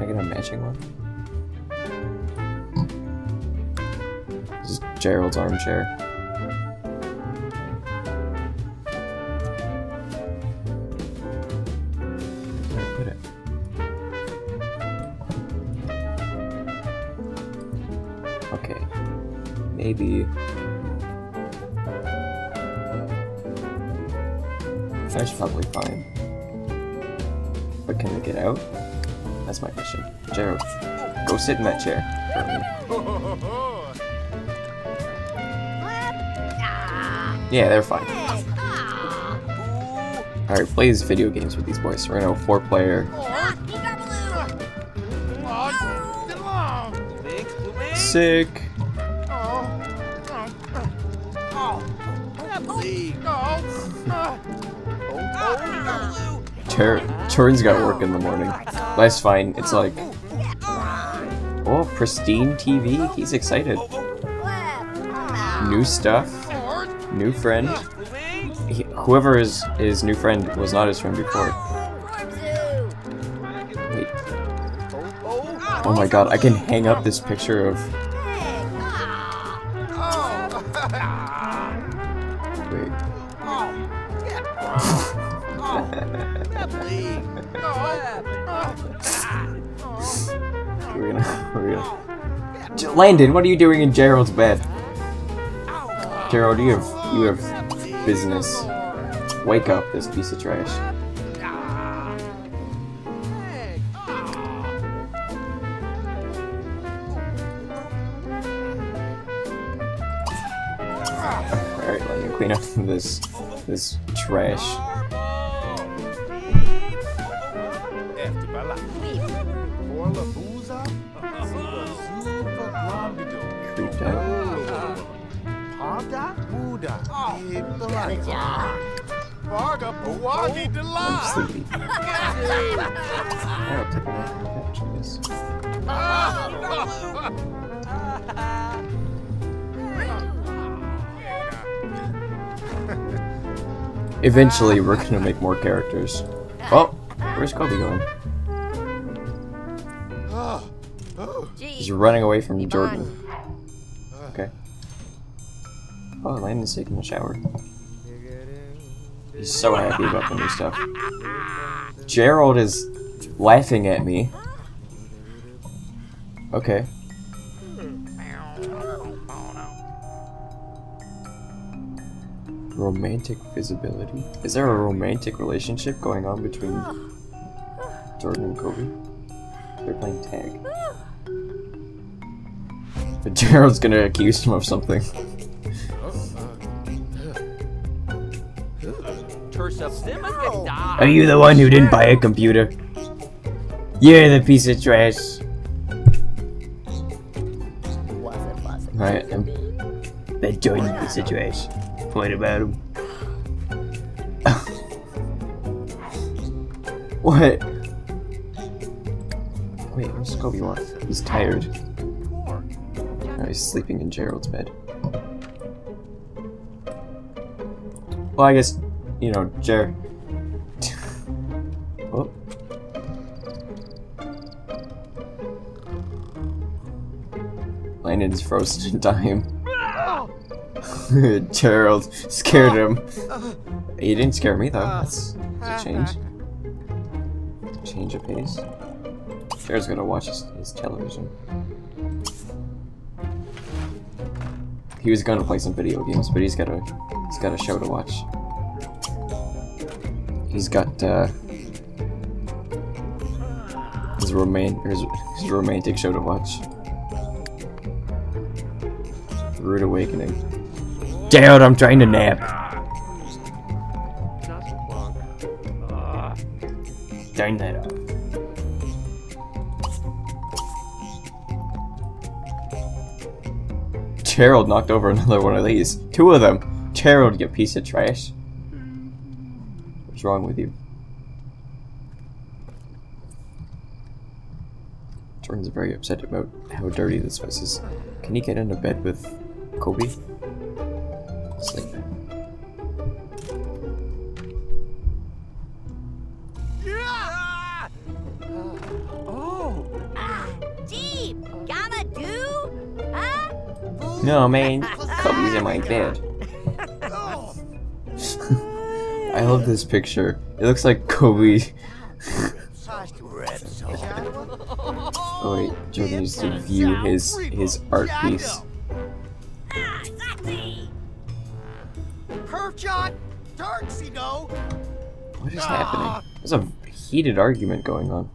Can I get a matching one? This is Gerald's armchair. Maybe that's probably fine. But can we get out? That's my mission. Gerald, go sit in that chair. Yeah, they're fine. Alright, plays video games with these boys. So we're gonna go 4-player. Sick. Jordan's got work in the morning. That's fine. It's like, oh, pristine TV. He's excited. New stuff. New friend. Whoever is his new friend was not his friend before. Wait. Oh my god! I can hang up this picture of. Landon, what are you doing in Gerald's bed? Gerald, you have business. Wake up, this piece of trash. Alright, let me clean up this trash. I'm sleepy. Eventually, we're gonna make more characters. Oh, where's Kobe going? He's running away from Jordan. Okay. Oh, Landon's taking a shower. He's so happy about the new stuff. Gerald is laughing at me. Okay. Romantic visibility. Is there a romantic relationship going on between Jordan and Kobe? They're playing tag. But Gerald's gonna accuse him of something. Are you the one who didn't buy a computer? You're the piece of trash. Alright, that Jordan's piece of trash. What about him? What? Wait, what does Kobe want? He's tired. Oh, he's sleeping in Gerald's bed. Well, I guess, you know, Jer. Oh. Landon's frozen in time. Gerald scared him. He didn't scare me though. That's a change. Change of pace. Jared's gonna watch his television. He was gonna play some video games, but he's got a show to watch. He's got his romantic show to watch. Rude Awakening. Gerald, I'm trying to nap. Turn that up. Gerald knocked over another one of these. 2 of them. Gerald, you piece of trash. What's wrong with you? Jordan's very upset about how dirty this place is. Can he get into bed with Kobe? Sleep. Yeah! Oh! No, man. Kobe's in my bed. I love this picture. It looks like Kobe. Oh wait, Jordan used to view his art piece. What is happening? There's a heated argument going on.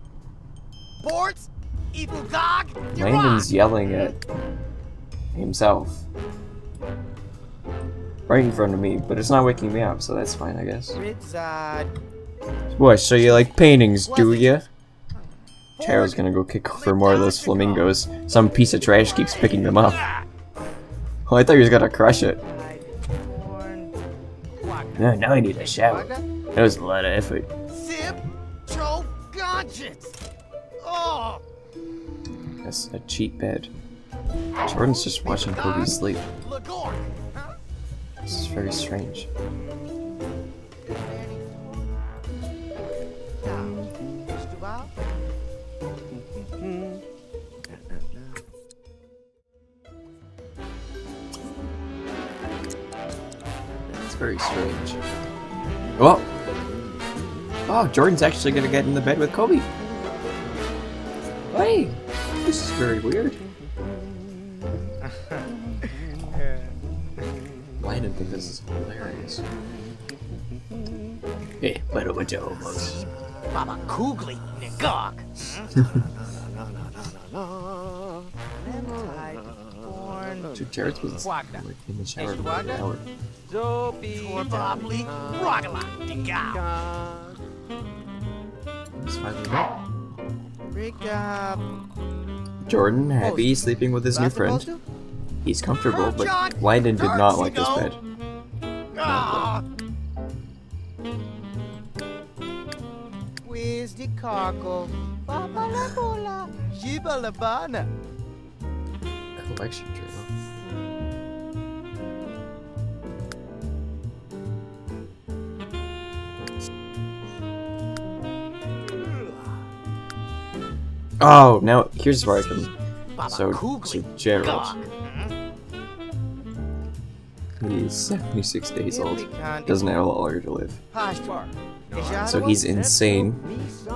Landon's yelling at himself. Right in front of me, but it's not waking me up, so that's fine, I guess. Boy, so you like paintings, do ya? Taro's gonna go kick for more of those flamingos. Some piece of trash keeps picking them up. Oh, I thought he was gonna crush it. Oh, now I need a shower. That was a lot of effort. That's a cheap bed. Jordan's just watching Kobe sleep. This is very strange. It's very strange. Well, oh, Jordan's actually gonna get in the bed with Kobe. Hey, this is very weird. I didn't think this is hilarious. Hey, but over to almost. Baba Koogly, Nagog. Two Jareds was like in the shower for an hour. It's finally up. Jordan, happy sleeping with his new friend. He's comfortable, but Landon did not like this bed. Where's the cargo? Collection journal. Oh, now here's where I can. So Gerald. He is 76 days old, doesn't have a lot longer to live. So he's insane,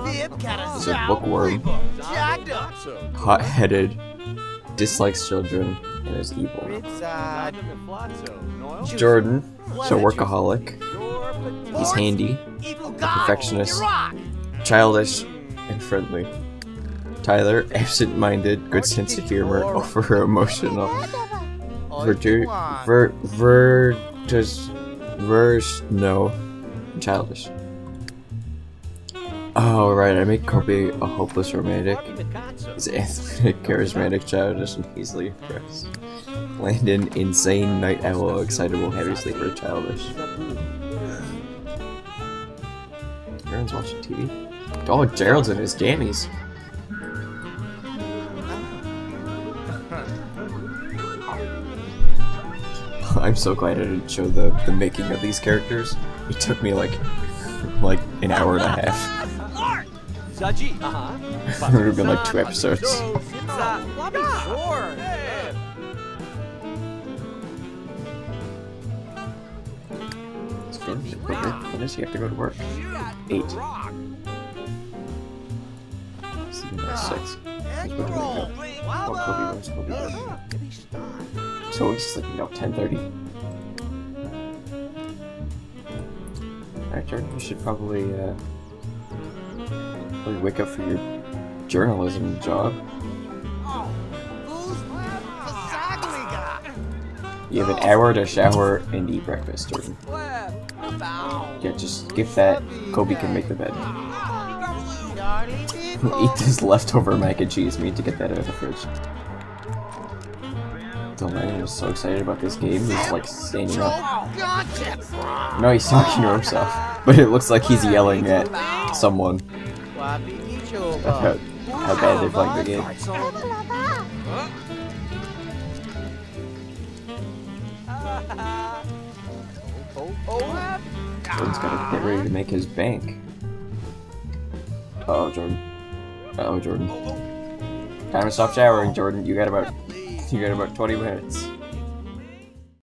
he's a bookworm, hot-headed, dislikes children, and is evil. Jordan, so workaholic, he's handy, perfectionist, childish, and friendly. Tyler, absent-minded, good sense of humor, over-emotional. Childish. Oh, right, I make Kobe a hopeless romantic. He's athletic, charismatic, childish, and easily impressed. Landon, insane, night owl, excitable, heavy sleeper, childish. Everyone's watching TV. Oh, Gerald's in his jammies. I'm so glad I didn't show the making of these characters. It took me like an hour and a half. It would have been like 2 episodes. It's fun. When does he have to go to work? 8. It's even like 6. Oh, Kobe. So he's sleeping up 10:30. Alright, Jordan, you should probably wake up for your journalism job. You have an hour to shower and eat breakfast, Jordan. Yeah, just give that. Kobe can make the bed. Eat this leftover mac and cheese meat to get that out of the fridge. Landon was so excited about this game, he's like standing up. No, he's talking to himself, but it looks like he's yelling at someone about how bad they're playing the game. Jordan's gotta get ready to make his bank. Uh oh, Jordan. Uh oh, Jordan. Time to stop showering, Jordan. You got about 20 minutes.